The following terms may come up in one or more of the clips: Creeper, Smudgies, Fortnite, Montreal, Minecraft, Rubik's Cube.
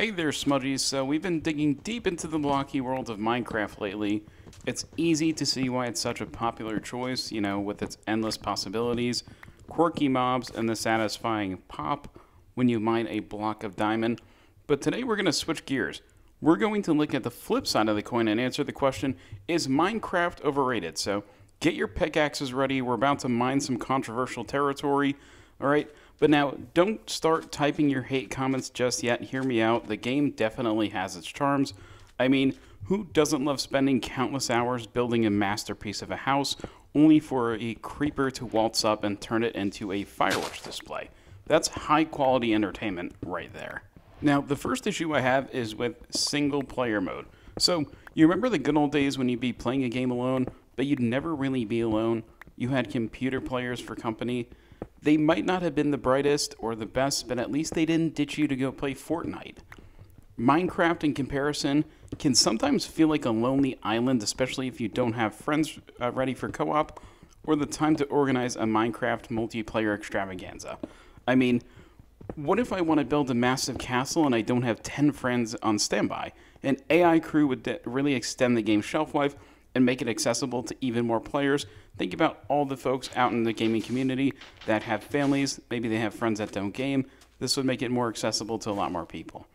Hey there, Smudgies. So we've been digging deep into the blocky world of Minecraft lately. It's easy to see why it's such a popular choice, you know, with its endless possibilities, quirky mobs, and the satisfying pop when you mine a block of diamond. But today we're going to switch gears. We're going to look at the flip side of the coin and answer the question, is Minecraft overrated? So get your pickaxes ready. We're about to mine some controversial territory. All right. But now, don't start typing your hate comments just yet. Hear me out. The game definitely has its charms. I mean, who doesn't love spending countless hours building a masterpiece of a house, only for a creeper to waltz up and turn it into a fireworks display? That's high-quality entertainment right there. Now, the first issue I have is with single-player mode. So, you remember the good old days when you'd be playing a game alone, but you'd never really be alone? You had computer players for company. They might not have been the brightest or the best, but at least they didn't ditch you to go play Fortnite. Minecraft, in comparison, can sometimes feel like a lonely island, especially if you don't have friends ready for co-op or the time to organize a Minecraft multiplayer extravaganza. I mean, what if I want to build a massive castle and I don't have 10 friends on standby? An AI crew would really extend the game's shelf life and make it accessible to even more players. Think about all the folks out in the gaming community that have families, maybe they have friends that don't game. This would make it more accessible to a lot more people.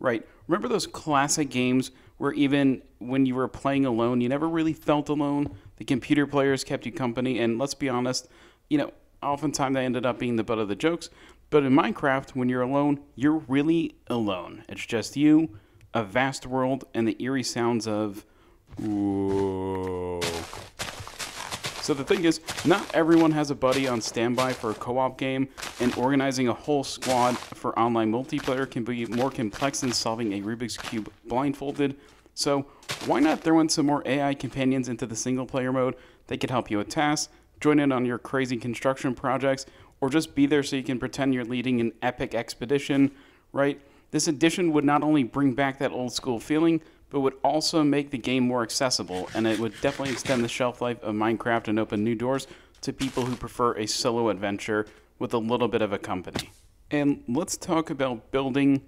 Right, remember those classic games where even when you were playing alone, you never really felt alone? The computer players kept you company, and let's be honest, you know, oftentimes they ended up being the butt of the jokes, but in Minecraft, when you're alone, you're really alone. It's just you, a vast world, and the eerie sounds of whoa. So the thing is, not everyone has a buddy on standby for a co-op game, and organizing a whole squad for online multiplayer can be more complex than solving a Rubik's Cube blindfolded. So why not throw in some more AI companions into the single player mode? They could help you with tasks, join in on your crazy construction projects, or just be there so you can pretend you're leading an epic expedition, right? This addition would not only bring back that old school feeling, but would also make the game more accessible, and it would definitely extend the shelf life of Minecraft and open new doors to people who prefer a solo adventure with a little bit of a company. And let's talk about building.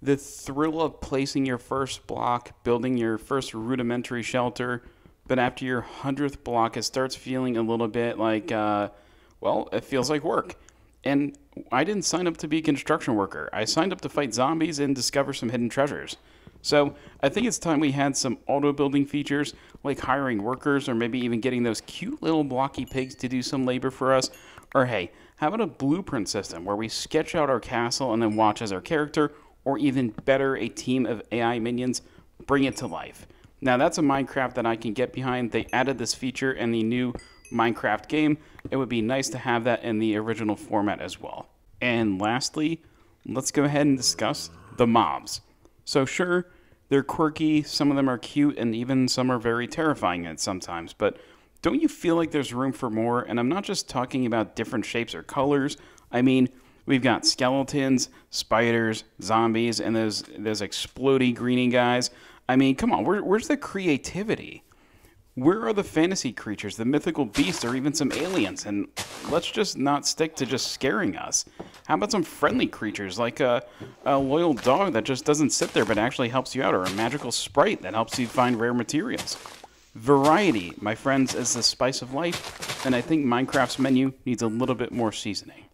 The thrill of placing your first block, building your first rudimentary shelter, but after your 100th block, it starts feeling a little bit like, well, it feels like work. And I didn't sign up to be a construction worker. I signed up to fight zombies and discover some hidden treasures. So I think it's time we had some auto building features, like hiring workers, or maybe even getting those cute little blocky pigs to do some labor for us. Or hey, how about a blueprint system where we sketch out our castle and then watch as our character, or even better, a team of AI minions bring it to life. Now that's a Minecraft that I can get behind. They added this feature in the new Minecraft game. It would be nice to have that in the original format as well. And lastly, let's go ahead and discuss the mobs. So sure, they're quirky, some of them are cute, and even some are very terrifying at sometimes, but don't you feel like there's room for more? And I'm not just talking about different shapes or colors. I mean, we've got skeletons, spiders, zombies, and those explodey greeny guys. I mean, come on, where's the creativity? Where are the fantasy creatures, the mythical beasts, or even some aliens? And let's just not stick to just scaring us. How about some friendly creatures, like a loyal dog that just doesn't sit there but actually helps you out, or a magical sprite that helps you find rare materials? Variety, my friends, is the spice of life, and I think Minecraft's menu needs a little bit more seasoning.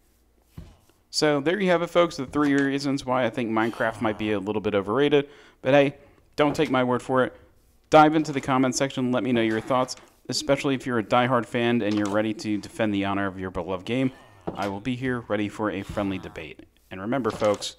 So there you have it, folks, the three reasons why I think Minecraft might be a little bit overrated. But hey, don't take my word for it. Dive into the comment section and let me know your thoughts, especially if you're a diehard fan and you're ready to defend the honor of your beloved game. I will be here ready for a friendly debate. And remember, folks,